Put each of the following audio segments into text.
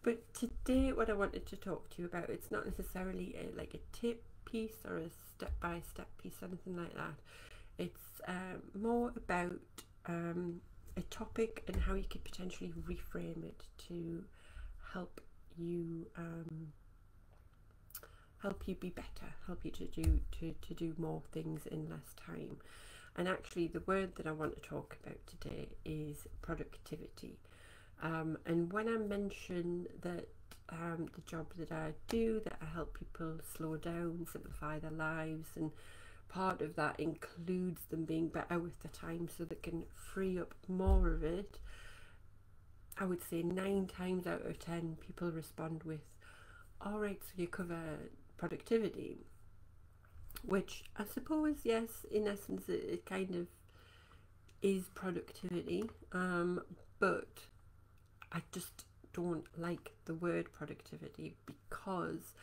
But today what I wanted to talk to you about, it's not necessarily like a tip piece or a step-by-step piece, anything like that. It's more about a topic and how you could potentially reframe it to help you be better, help you to do more things in less time. And actually the word that I want to talk about today is productivity. And when I mention that the job that I do, that I help people slow down, simplify their lives, and part of that includes them being better with their time so they can free up more of it, I would say 9 times out of 10 people respond with, all right, so you cover productivity, which I suppose, yes, in essence it kind of is productivity, but I just don't like the word productivity because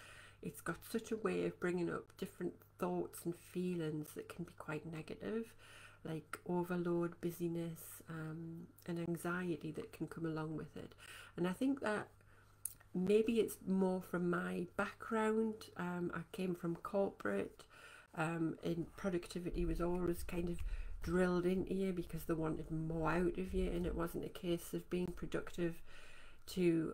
it's got such a way of bringing up different thoughts and feelings that can be quite negative, like overload, busyness, and anxiety that can come along with it. And I think that maybe it's more from my background. I came from corporate, and productivity was always kind of drilled into you because they wanted more out of you, and it wasn't a case of being productive to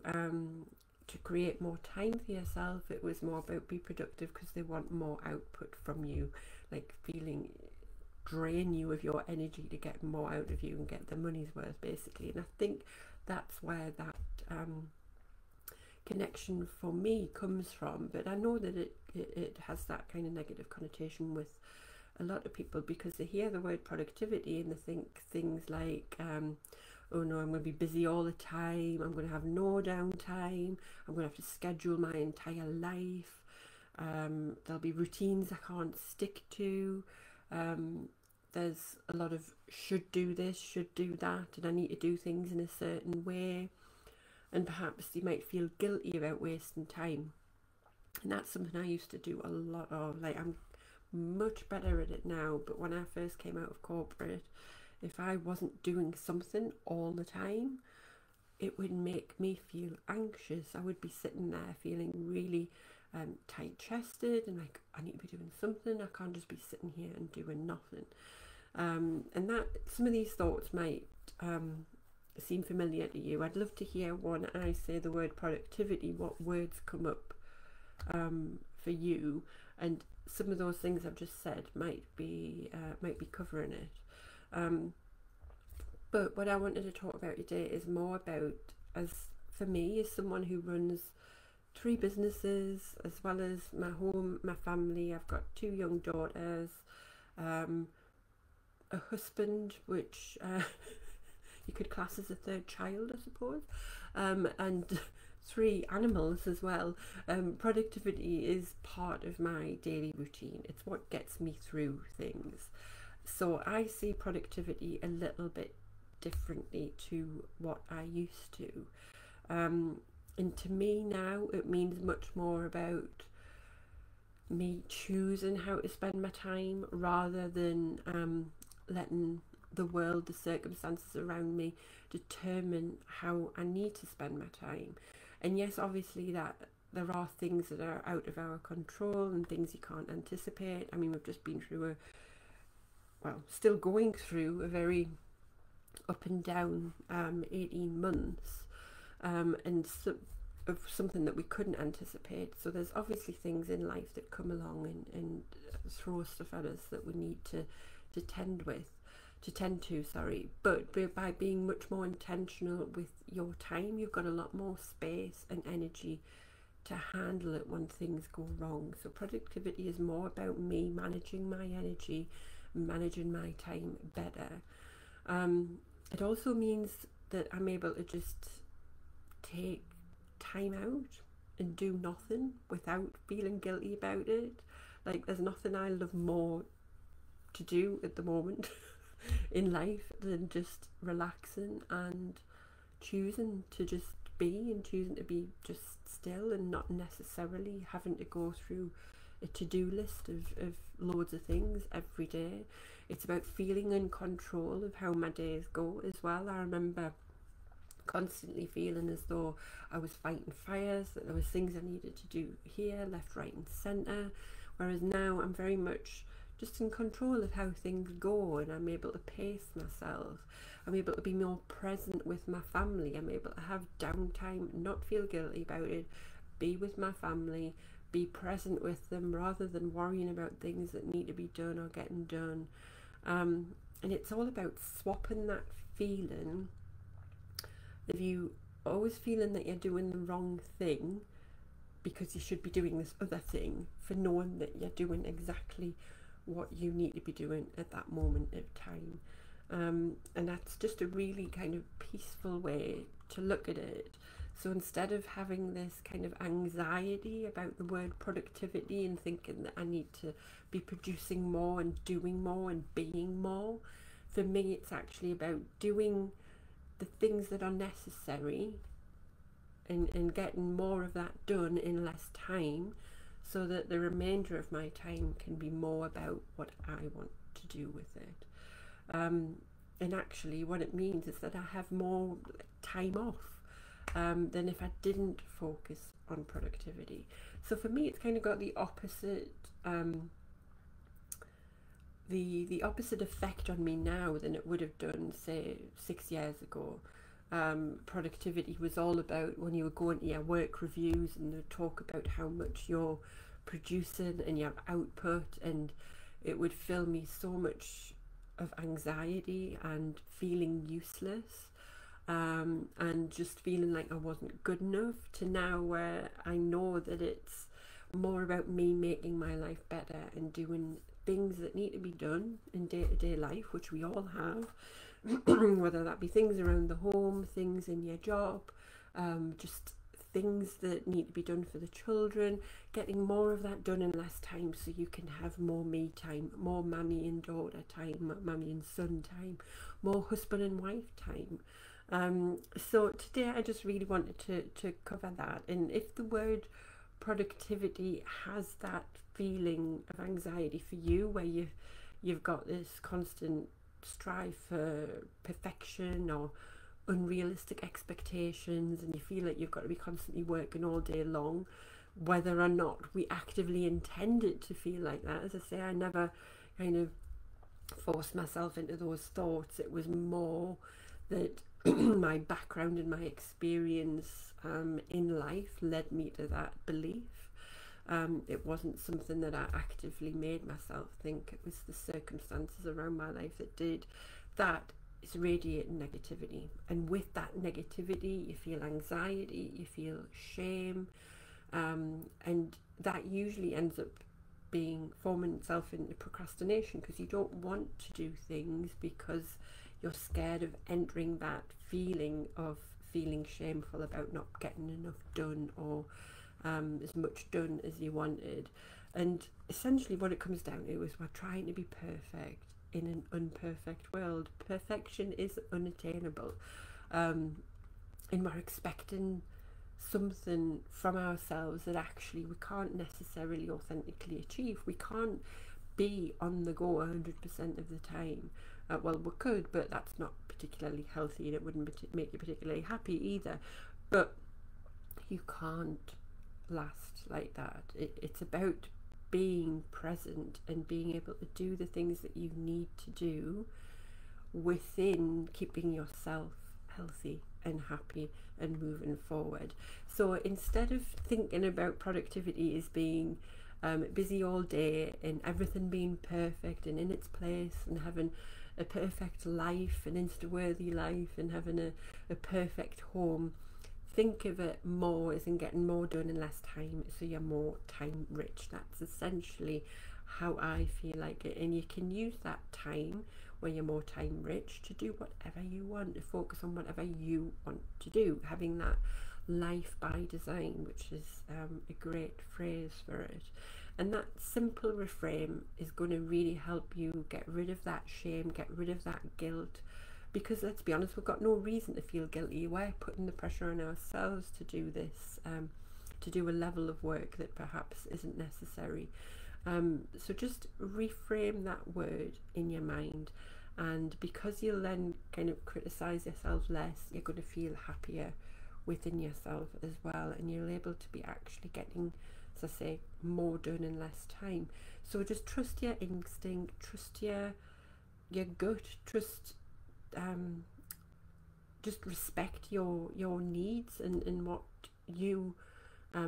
create more time for yourself. It was more about be productive because they want more output from you, like drain you of your energy to get more out of you and get the money's worth, basically. And I think that's where that connection for me comes from. But I know that it has that kind of negative connotation with a lot of people because they hear the word productivity and they think things like, oh no, I'm going to be busy all the time, I'm going to have no downtime, I'm going to have to schedule my entire life, there'll be routines I can't stick to, there's a lot of should do this, should do that, and I need to do things in a certain way. And perhaps you might feel guilty about wasting time. And that's something I used to do a lot of. Like, I'm much better at it now, but when I first came out of corporate, if I wasn't doing something all the time, it would make me feel anxious. I would be sitting there feeling really tight-chested and like, I need to be doing something. I can't just be sitting here and doing nothing. And that some of these thoughts might seem familiar to you. I'd love to hear when I say the word productivity, what words come up for you, and some of those things I've just said might be covering it. But what I wanted to talk about today is more about, as for me, as someone who runs 3 businesses as well as my home, my family, I've got 2 young daughters, a husband, which you could class as a 3rd child, I suppose, and 3 animals as well. Productivity is part of my daily routine. It's what gets me through things. So I see productivity a little bit differently to what I used to. And to me now, it means much more about me choosing how to spend my time rather than letting the world, the circumstances around me determine how I need to spend my time. And yes, obviously that there are things that are out of our control and things you can't anticipate. I mean, we've just been through still going through a very up and down 18 months and of something that we couldn't anticipate. So there's obviously things in life that come along and throw stuff at us that we need to tend to. But by being much more intentional with your time, you've got a lot more space and energy to handle it when things go wrong. So productivity is more about me managing my energy, managing my time better. It also means that I'm able to just take time out and do nothing without feeling guilty about it. Like, there's nothing I love more to do at the moment in life than just relaxing and choosing to just be, and choosing to be just still and not necessarily having to go through a to-do list of loads of things every day. It's about feeling in control of how my days go as well. I remember constantly feeling as though I was fighting fires, that there was things I needed to do here, left, right and centre, whereas now I'm very much just in control of how things go, and I'm able to pace myself. I'm able to be more present with my family. I'm able to have downtime, not feel guilty about it, be with my family, be present with them rather than worrying about things that need to be done or getting done. And it's all about swapping that feeling of you always feeling that you're doing the wrong thing because you should be doing this other thing, for knowing that you're doing exactly what you need to be doing at that moment of time. And that's just a really kind of peaceful way to look at it. So instead of having this kind of anxiety about the word productivity and thinking that I need to be producing more and doing more and being more, for me it's actually about doing the things that are necessary and getting more of that done in less time, so that the remainder of my time can be more about what I want to do with it. And actually what it means is that I have more time off than if I didn't focus on productivity. So for me it's kind of got the opposite the opposite effect on me now than it would have done, say, 6 years ago. Productivity was all about when you were going to your work reviews and the talk about how much you're producing and your output, and it would fill me so much of anxiety and feeling useless, and just feeling like I wasn't good enough, to now where I know that it's more about me making my life better and doing things that need to be done in day-to-day life, which we all have, whether that be things around the home, things in your job, just things that need to be done for the children, getting more of that done in less time so you can have more me time, more mammy and daughter time, mammy and son time, more husband and wife time. So today I just really wanted to cover that, and if the word productivity has that feeling of anxiety for you, where you've got this constant strive for perfection or unrealistic expectations, and you feel like you've got to be constantly working all day long, whether or not we actively intend it to feel like that. As I say, I never kind of forced myself into those thoughts. It was more that my background and my experience in life led me to that belief. It wasn't something that I actively made myself think. It was the circumstances around my life that did that. It's radiating negativity, and with that negativity you feel anxiety, you feel shame, and that usually ends up forming itself into procrastination, because you don't want to do things because you're scared of entering that feeling of feeling shameful about not getting enough done, or as much done as you wanted. And essentially what it comes down to is we're trying to be perfect in an unperfect world. Perfection is unattainable, and we're expecting something from ourselves that actually we can't necessarily authentically achieve. We can't be on the go 100% of the time. Well, we could, but that's not particularly healthy, and it wouldn't make you particularly happy either. But you can't last like that. It's about being present and being able to do the things that you need to do within keeping yourself healthy and happy and moving forward. So instead of thinking about productivity as being busy all day and everything being perfect and in its place and having a perfect life, an Insta-worthy life, and having a perfect home, think of it more as in getting more done in less time, so you're more time rich. That's essentially how I feel like it, and you can use that time when you're more time rich to do whatever you want, to focus on whatever you want to do, having that life by design, which is a great phrase for it. And that simple reframe is going to really help you get rid of that shame, get rid of that guilt. Because let's be honest, we've got no reason to feel guilty. We're putting the pressure on ourselves to do this, to do a level of work that perhaps isn't necessary. So just reframe that word in your mind And because you'll then kind of criticize yourself less, you're going to feel happier within yourself as well, and you're able to be actually getting, as I say, more done in less time. So just trust your instinct, trust your gut, trust just respect your needs and what you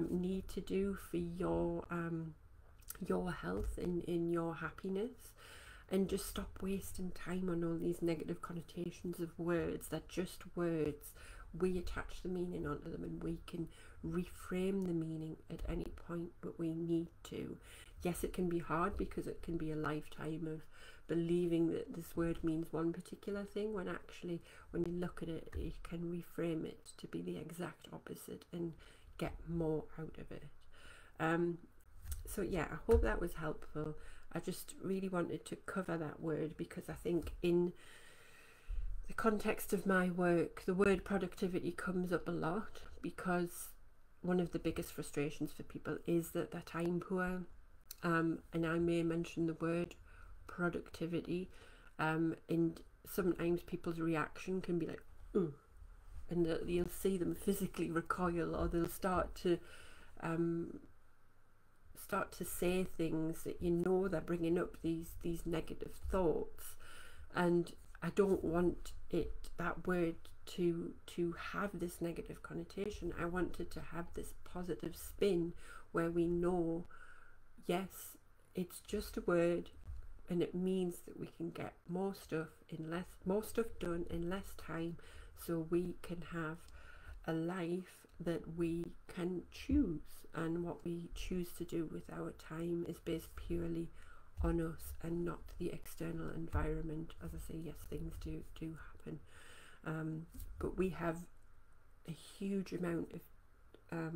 need to do for your health and in your happiness, and just stop wasting time on all these negative connotations of words. They're just words. We attach the meaning onto them, and we can reframe the meaning at any point that we need to. Yes, it can be hard because it can be a lifetime of believing that this word means one particular thing, when actually when you look at it, you can reframe it to be the exact opposite and get more out of it. So yeah, I hope that was helpful. I just really wanted to cover that word because I think in the context of my work, the word productivity comes up a lot, because one of the biggest frustrations for people is that they're time poor, and I may mention the word productivity, and sometimes people's reaction can be like, ooh, and you'll see them physically recoil, or they'll start to say things that, you know, they're bringing up these negative thoughts, and I don't want that word to have this negative connotation. I want it to have this positive spin where we know, yes, it's just a word, and it means that we can get more stuff done in less time, so we can have a life that we can choose, and what we choose to do with our time is based purely on us and not the external environment. As I say, yes, things do happen, but we have a huge amount of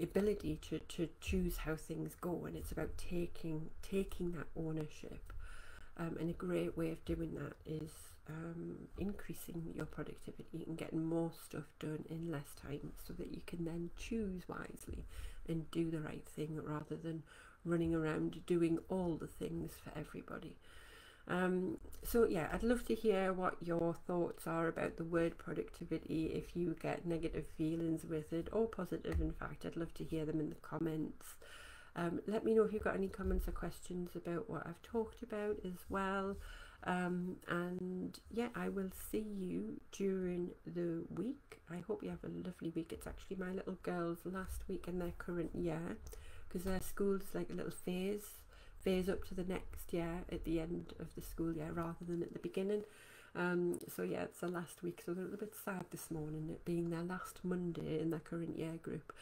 ability to choose how things go, and it's about taking that ownership, and a great way of doing that is increasing your productivity and getting more stuff done in less time, so that you can then choose wisely and do the right thing, rather than running around doing all the things for everybody. So yeah, I'd love to hear what your thoughts are about the word productivity, if you get negative feelings with it, or positive. In fact, I'd love to hear them in the comments. Let me know if you've got any comments or questions about what I've talked about as well. And yeah, I will see you during the week. I hope you have a lovely week. It's actually my little girl's last week in their current year, because their school's like a little phase up to the next year at the end of the school year, rather than at the beginning. So yeah, it's the last week, so they're a little bit sad this morning, it being their last Monday in their current year group.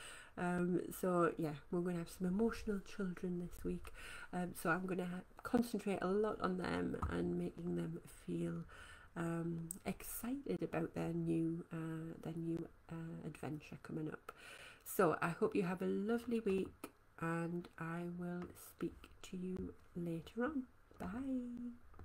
So yeah, we're going to have some emotional children this week, so I'm going to concentrate a lot on them and making them feel excited about their new adventure coming up. So I hope you have a lovely week, and I will speak to you later on. Bye.